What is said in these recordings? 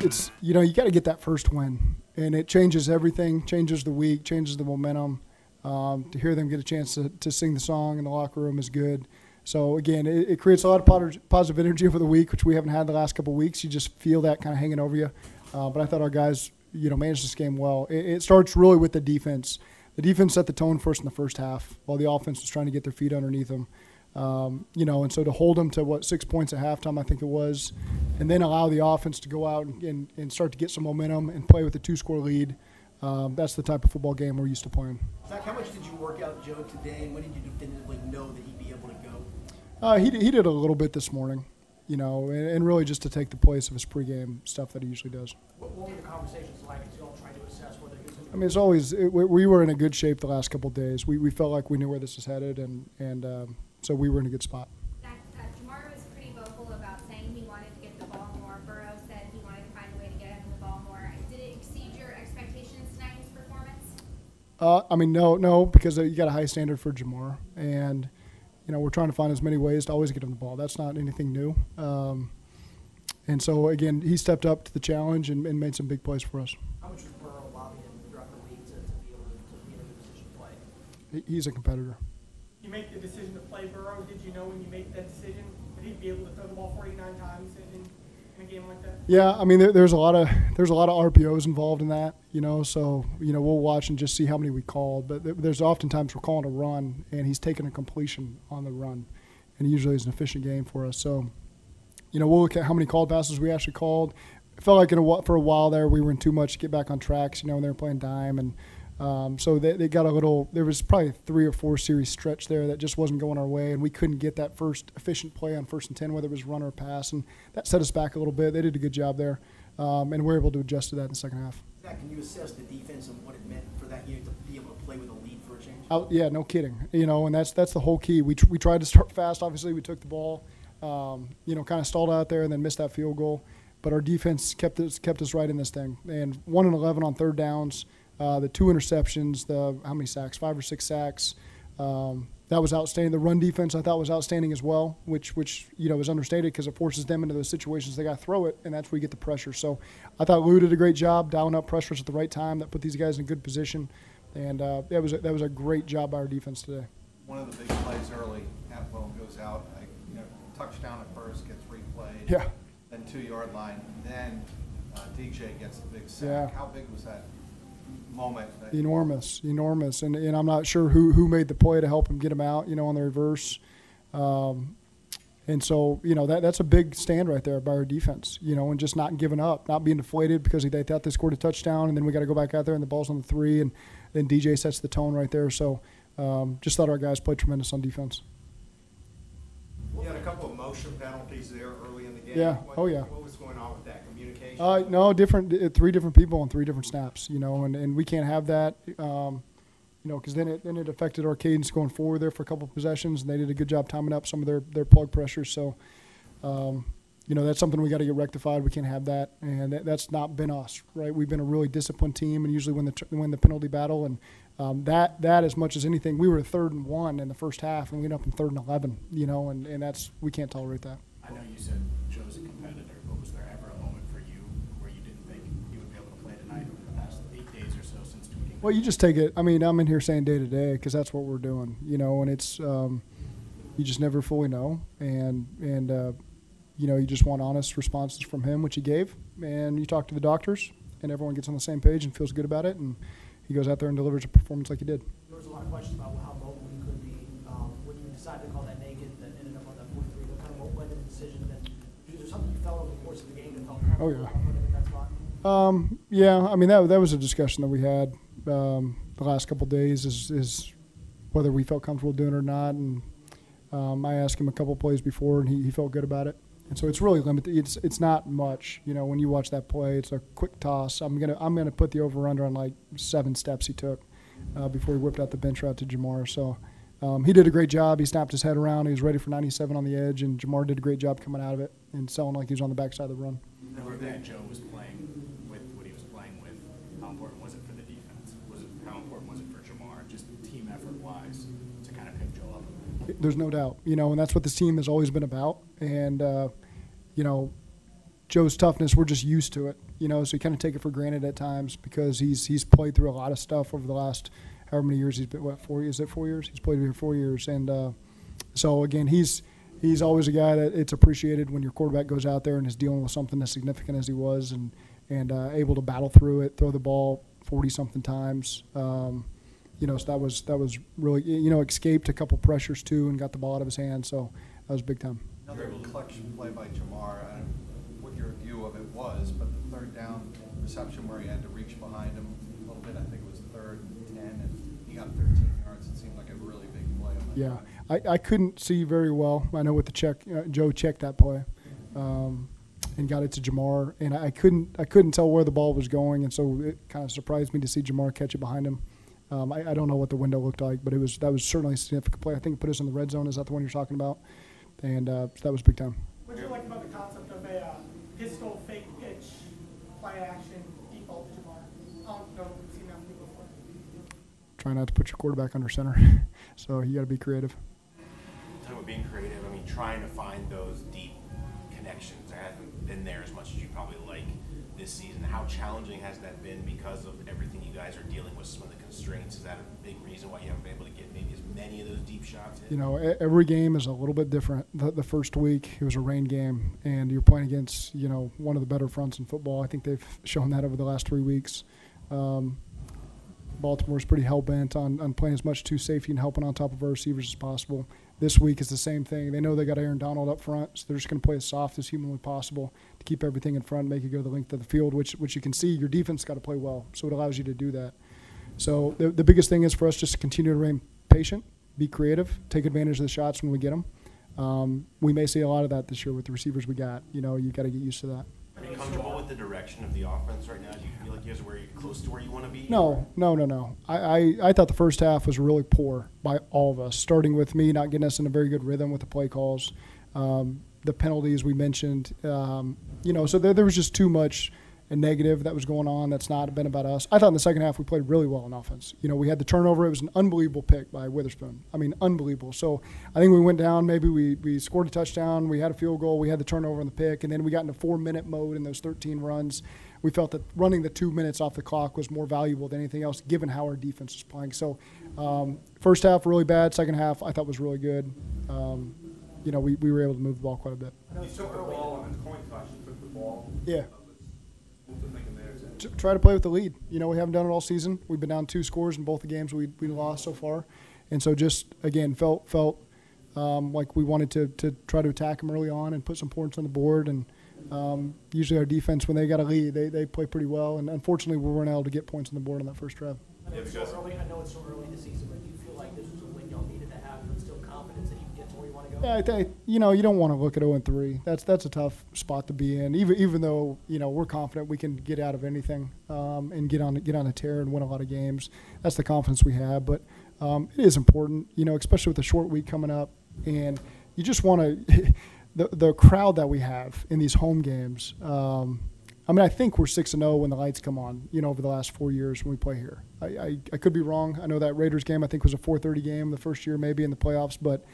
It's you know, you got to get that first win, and it changes everything, changes the week, changes the momentum. To hear them get a chance to sing the song in the locker room is good. So, again, it creates a lot of positive energy over the week, which we haven't had the last couple of weeks. You just feel that kind of hanging over you. But I thought our guys, managed this game well. It starts really with the defense. The defense set the tone for us in the first half while the offense was trying to get their feet underneath them. And so to hold them to, 6 points at halftime, I think it was, and then allow the offense to go out and start to get some momentum and play with a two-score lead, that's the type of football game we're used to playing. Zach, how much did you work out Joe today, and when did you definitively know that he'd be able to go? He did a little bit this morning, and really just to take the place of his pregame stuff that he usually does. What were the conversations like as you all tried to assess whether he was going to it's always we were in a good shape the last couple of days. We felt like we knew where this was headed, so we were in a good spot. Ja'Marr was pretty vocal about saying he wanted to get the ball more. Burrow said he wanted to find a way to get him the ball more. Did it exceed your expectations tonight, his performance? No, because you got a high standard for Ja'Marr, and we're trying to find as many ways to always get him the ball. That's not anything new. And so again, he stepped up to the challenge and made some big plays for us. How much was Burrow lobbying him throughout the week to be able to be in a position to play? He's a competitor. You make the decision to play Burrow. Did you know when you made that decision that he'd be able to throw the ball 49 times in a game like that? Yeah, there's a lot of RPOs involved in that, So we'll watch and just see how many we called. But there's oftentimes we're calling a run, and he's taking a completion on the run, and usually it's an efficient game for us. So, we'll look at how many called passes we actually called. It felt like for a while there we were in too much to get back on tracks. When they were playing dime and. So they got a little – there was probably 3 or 4 series stretch there that just wasn't going our way, and we couldn't get that first efficient play on 1st and 10, whether it was run or pass, and that set us back a little bit. They did a good job there, and we were able to adjust to that in the second half. Zach, can you assess the defense and what it meant for that unit to be able to play with a lead for a change? Yeah, no kidding. And that's the whole key. We tried to start fast. Obviously, we took the ball, kind of stalled out there and then missed that field goal. But our defense kept us right in this thing. And 1 and 11 on third downs. The 2 interceptions, how many sacks? 5 or 6 sacks. That was outstanding. The run defense I thought was outstanding as well, which is understated because it forces them into those situations they got to throw it, and that's where you get the pressure. So I thought Lou did a great job dialing up pressures at the right time. That put these guys in a good position, and that was a great job by our defense today. One of the big plays early, Hatfield goes out, touchdown at first, gets replayed, yeah. Then 2-yard line, then D.J. gets the big sack. Yeah. How big was that moment? Enormous, and I'm not sure who made the play to help him get him out, on the reverse, and so that's a big stand right there by our defense, and just not giving up, not being deflated because they thought they scored a touchdown, and then we got to go back out there and the ball's on the 3, and then D.J. sets the tone right there. So just thought our guys played tremendous on defense. You had a couple of motion penalties there early in the game. Yeah. What was going on with that communication? Three different people on 3 different snaps, and we can't have that, because then it affected our cadence going forward there for a couple of possessions, and they did a good job timing up some of their plug pressures. So, that's something we got to get rectified. We can't have that, and that's not been us, right? We've been a really disciplined team and usually win the penalty battle, and that as much as anything, we were 3rd and 1 in the first half, and we ended up in 3rd and 11, and that's, we can't tolerate that. I know you said Joe's a competitor, but was there ever a moment for you where you didn't think you would be able to play tonight over the past 8 days or so since tweeting? Well, you just take it. I'm in here saying day to day because that's what we're doing, and it's you just never fully know, and you just want honest responses from him, which he gave, and you talk to the doctors, and everyone gets on the same page and feels good about it, and he goes out there and delivers a performance like he did. There was a lot of questions about how mobile he could be. When you decided to call that naked, that ended up on that 43, what kind of led to the decision? Was there something you felt over the course of the game that helped him? Oh, yeah. That was a discussion that we had the last couple of days is whether we felt comfortable doing it or not. And I asked him a couple plays before, and he felt good about it. And so it's really limited. It's not much, When you watch that play, it's a quick toss. I'm gonna put the over/under on 7 steps he took before he whipped out the bench route to Ja'Marr. So he did a great job. He snapped his head around. He was ready for 97 on the edge, and Ja'Marr did a great job coming out of it and selling like he was on the backside of the run. Knowing that Joe was playing with what he was playing with, how important was it for the defense? How important was it for Ja'Marr, just team effort wise, to kind of pick Joe up? There's no doubt, you know, and that's what this team has always been about. And, you know, Joe's toughness, we're just used to it, you know, so you kind of take it for granted at times because he's played through a lot of stuff over the last however many years he's been, what, 4 years? Is it 4 years? He's played here 4 years. And so, again, he's always a guy that it's appreciated when your quarterback goes out there and is dealing with something as significant as he was and able to battle through it, throw the ball 40-something times. You know, so that was really, you know, escaped a couple pressures too and got the ball out of his hand. So that was big time. Another collection play by Ja'Marr. I don't know what your view of it was, but the third down reception where he had to reach behind him a little bit. I think it was third and 10, and he got 13 yards. It seemed like a really big play. Yeah, I couldn't see very well. I know with the check, Joe checked that play, and got it to Ja'Marr, and I couldn't tell where the ball was going, and so it kind of surprised me to see Ja'Marr catch it behind him. I don't know what the window looked like, but that was certainly a significant play. I think it put us in the red zone. Is that the one you're talking about? And that was big time. What do you like about the concept of a pistol fake pitch play action default to Ja'Marr? I don't know if we've seen that before. Try not to put your quarterback under center, so you got to be creative. Talking about being creative, I mean, trying to find those deep connections. There hasn't been there as much as you probably like this season. How challenging has that been because of everything you guys are dealing with, some of the constraints? Is that a big reason why you haven't been able to get maybe as many of those deep shots in? You know, every game is a little bit different. The first week, it was a rain game, and you're playing against, you know, one of the better fronts in football. I think they've shown that over the last 3 weeks. Baltimore's pretty hell-bent on playing as much two safety and helping on top of our receivers as possible. This week is the same thing. They know they got Aaron Donald up front, so they're just going to play as soft as humanly possible to keep everything in front, make it go the length of the field, which you can see your defense got to play well, so it allows you to do that. So the biggest thing is for us just to continue to remain patient, be creative, take advantage of the shots when we get them. We may see a lot of that this year with the receivers we got. You know, you got to get used to that. Are you comfortable with the direction of the offense right now? Do you feel like you guys are close to where you want to be? No. I thought the first half was really poor by all of us, starting with me not getting us in a very good rhythm with the play calls, the penalties we mentioned. You know, so there was just too much negative that was going on that's not been about us. I thought in the second half we played really well in offense. You know, we had the turnover. It was an unbelievable pick by Witherspoon. I mean, unbelievable. So I think we went down. Maybe we scored a touchdown. We had a field goal. We had the turnover on the pick. And then we got into 4-minute mode in those 13 runs. We felt that running the 2 minutes off the clock was more valuable than anything else given how our defense is playing. So first half really bad. Second half I thought was really good. You know, we were able to move the ball quite a bit. You took the ball on the coin toss. You took the ball. Yeah. Try to play with the lead. You know, we haven't done it all season. We've been down 2 scores in both the games we lost so far. And so just, again, felt like we wanted to try to attack them early on and put some points on the board. And usually our defense, when they got a lead, they play pretty well. And unfortunately, we weren't able to get points on the board on that first drive. I know it's so early in the season, but do you feel like this was a win y'all needed to have and still confidence that you can get to where you want to go? Yeah, you know, you don't want to look at 0-3. That's a tough spot to be in. Even though, you know, we're confident we can get out of anything and get on a tear and win a lot of games. That's the confidence we have. But it is important, you know, especially with a short week coming up, and you just want to the crowd that we have in these home games. I mean, I think we're 6-0 when the lights come on, you know, over the last 4 years when we play here. I could be wrong. I know that Raiders game, I think, was a 4:30 game the first year maybe in the playoffs. But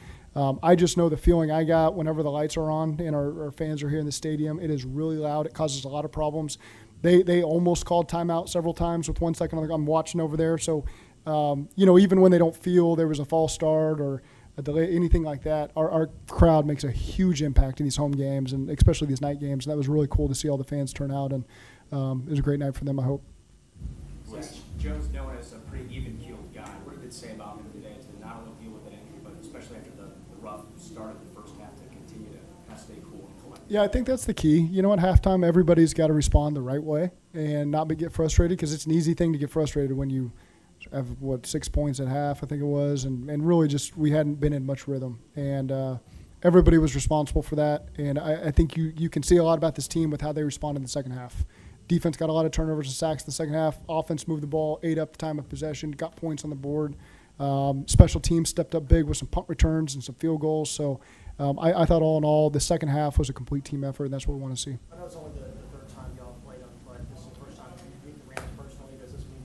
I just know the feeling I got whenever the lights are on and our fans are here in the stadium. It is really loud. It causes a lot of problems. They almost called timeout several times with 1 second on the clock. I'm watching over there. So, you know, even when they don't feel there was a false start or a delay, anything like that, our crowd makes a huge impact in these home games and especially these night games. And that was really cool to see all the fans turn out, and it was a great night for them, I hope. Joe's known as a pretty even-keeled guy. What did it say about him today to not only deal with an injury, but especially after the rough start of the first half, to continue to kind of stay cool and collected? Yeah, I think that's the key. You know, at halftime, everybody's got to respond the right way and not get frustrated, because it's an easy thing to get frustrated when you – have, 6 points at half, I think it was, and really just we hadn't been in much rhythm. And everybody was responsible for that. And I think you can see a lot about this team with how they respond in the second half. Defense got a lot of turnovers and sacks in the second half. Offense moved the ball, ate up the time of possession, got points on the board. Special teams stepped up big with some punt returns and some field goals. So I thought all in all the second half was a complete team effort, and that's what we want to see. I know it's only the third time y'all played on, but this is the first time you beat the Rams personally. Does this mean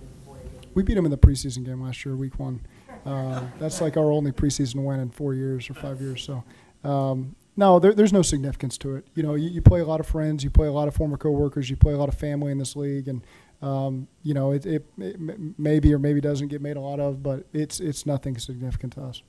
we beat them in the preseason game last year, week 1. That's like our only preseason win in 4 years or 5 years. So, no, there's no significance to it. You know, you play a lot of friends, you play a lot of former coworkers, you play a lot of family in this league, and you know, it maybe or maybe doesn't get made a lot of, but it's nothing significant to us.